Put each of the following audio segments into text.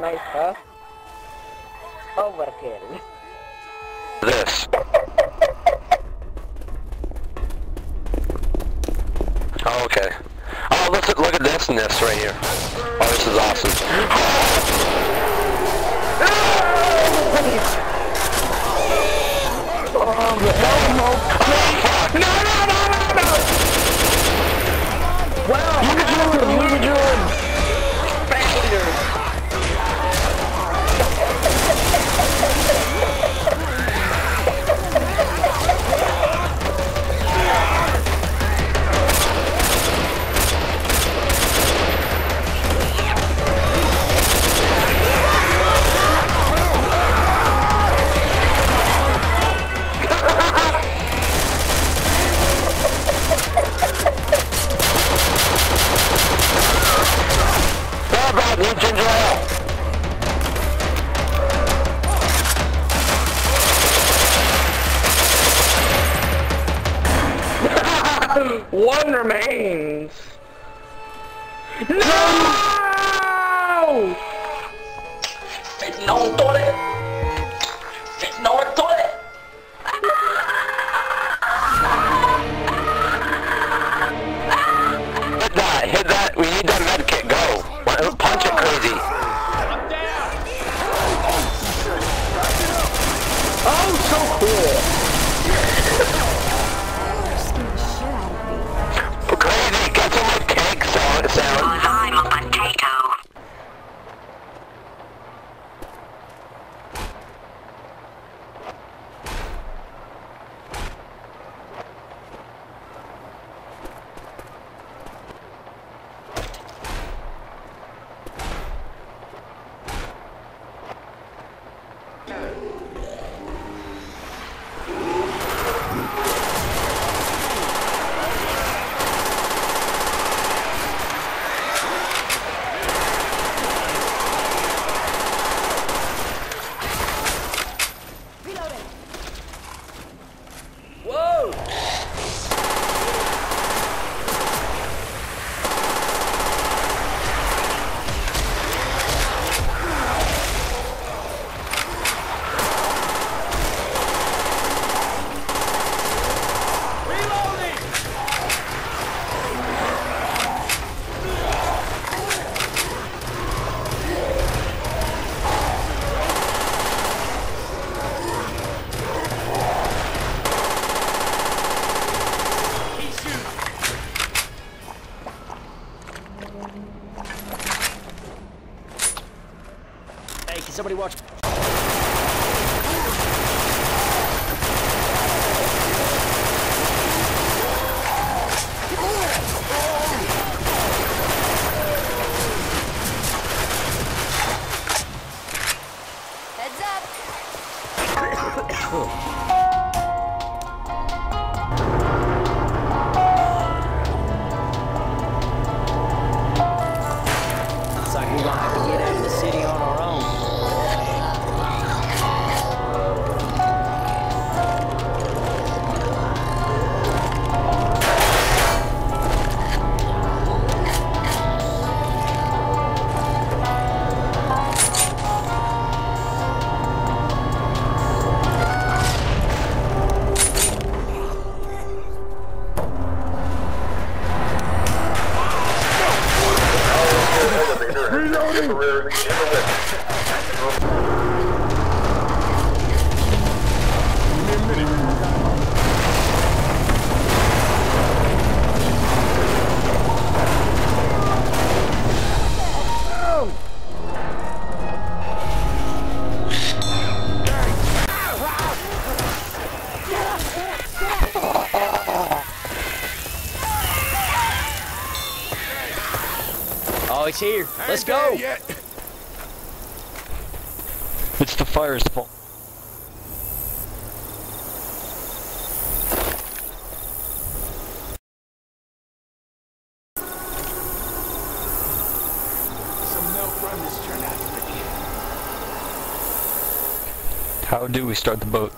Nice, huh? Overkill. This. Oh, okay. Oh, let's look at this and this right here. Oh, this is awesome. Oh, no, no, no, no, no! Wow! One remains. No! No toilet. No toilet. Hit that! Hit that! We need that med kit. Go! Punch it crazy. I'm down. Oh, so cool. Somebody watch. It's here. Let's go. It's the fire's fault. Some milk run this turned out to be. How do we start the boat?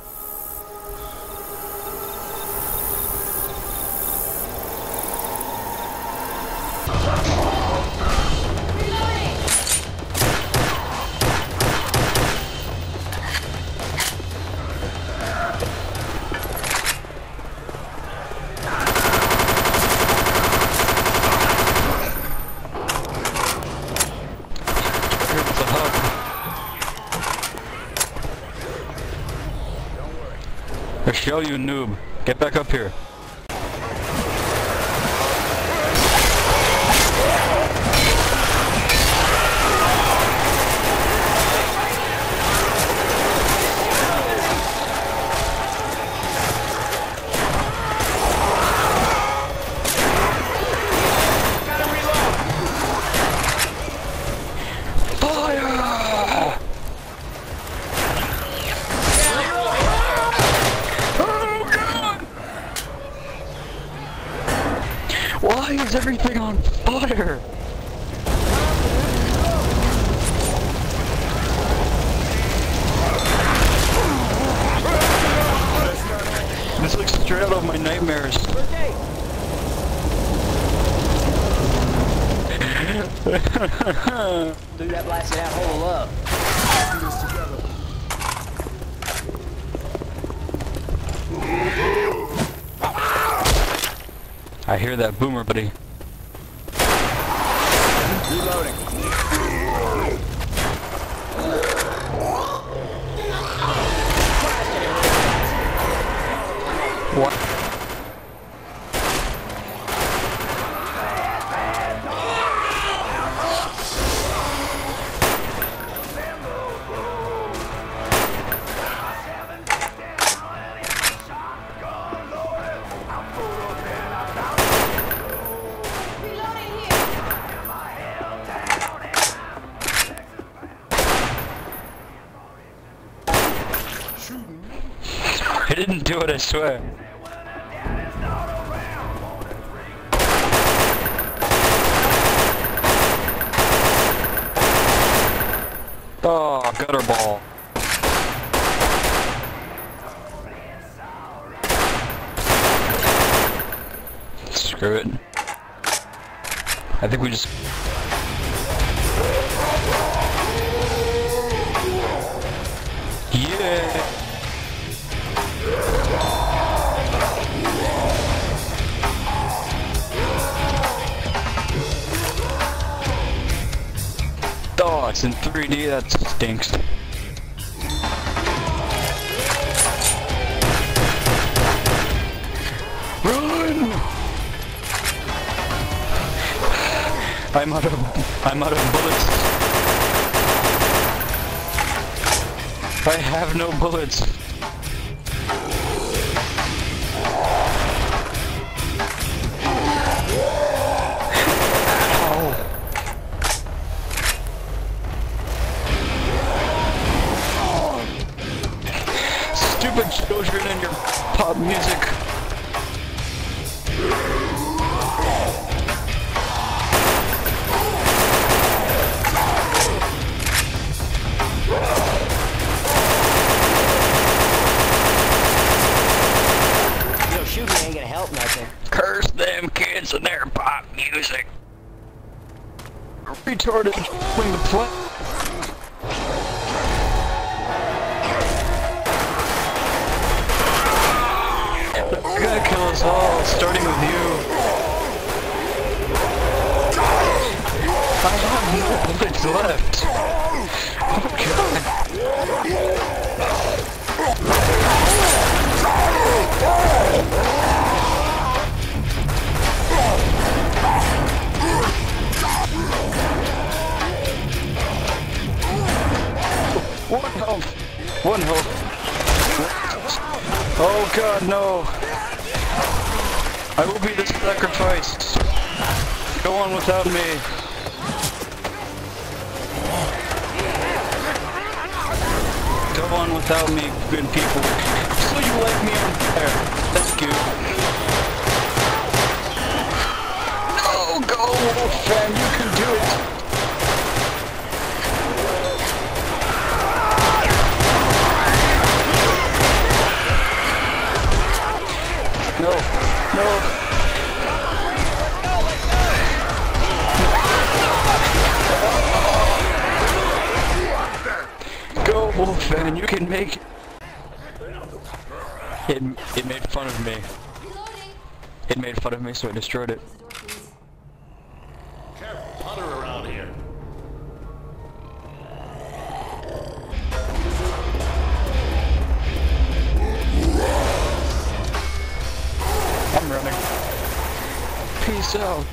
Michelle, you noob. Get back up here. Why is everything on fire? This looks straight out of my nightmares. Dude, that blasted that hole up. I hear that boomer, buddy. Reloading. What? I didn't do it, I swear. Oh, gutter ball. Screw it. I think we just... Yeah! Oh, it's in 3D, that stinks. Run! I'm out of bullets. I have no bullets. Stupid children and your pop music. Yo, shooting ain't gonna help nothing. Curse them kids and their pop music. Retarded when the play. Gonna kill us all, starting with you. I have no bullets left. Oh god. One health. Oh god, no. I will be the sacrifice. Go on without me. Go on without me, good people. So you like me on fire. Thank you. No, go, Wolfman, you can do it. No. Go, Wolfman, you can make it. It made fun of me. It made fun of me, so I destroyed it. Careful, putter around here. yourself.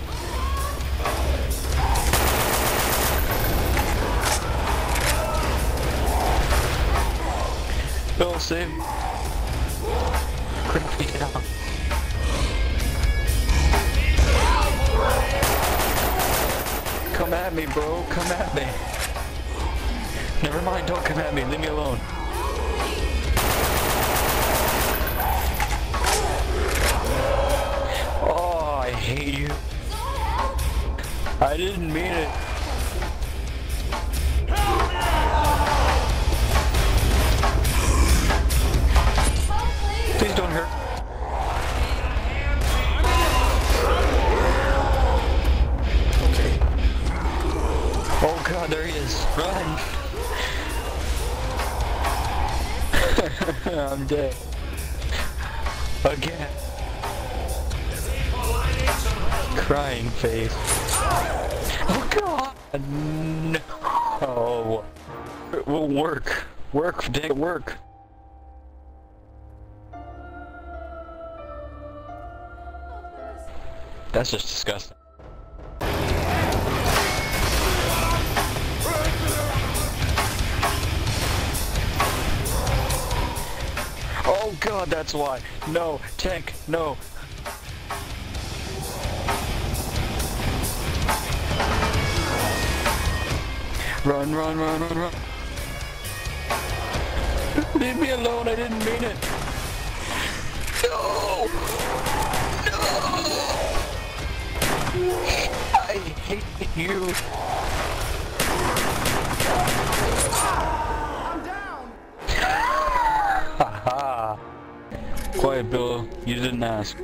Oh, save. Couldn't pick it up. Come at me, bro. Come at me. Never mind. Don't come at me. Leave me alone. Oh, I hate you. I didn't mean it. Please don't hurt. Okay. Oh god, there he is. Run! I'm dead. Again. Crying face. Oh god! No! It will work. Work, dang it, work. That's just disgusting. Oh god, that's why. No, tank, no. Run, run, run, run, run. Leave me alone, I didn't mean it. No! No! I hate you. I'm down. Haha. Quiet, Bill. You didn't ask.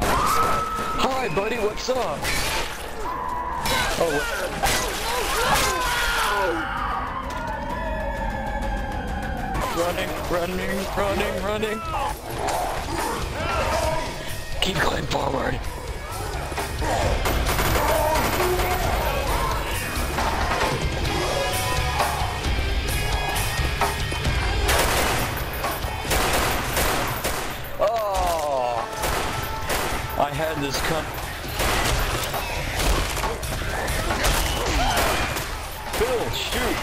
Hi, buddy. What's up? Oh. Running, running, running, running. Keep going forward. Oh, I had this cut. Bill, shoot.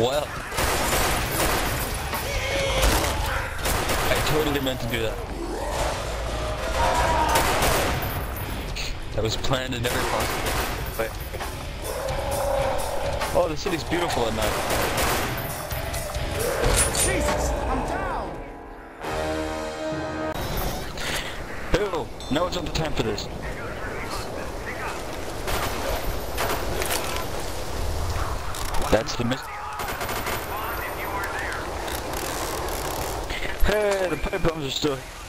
Well. Totally meant to do that. That was planned in every possible way. Oh, the city's beautiful at night. Jesus, I'm down. Bill, now it's not the time for this. That's the mystery. Hey, the pipe bombs are still here.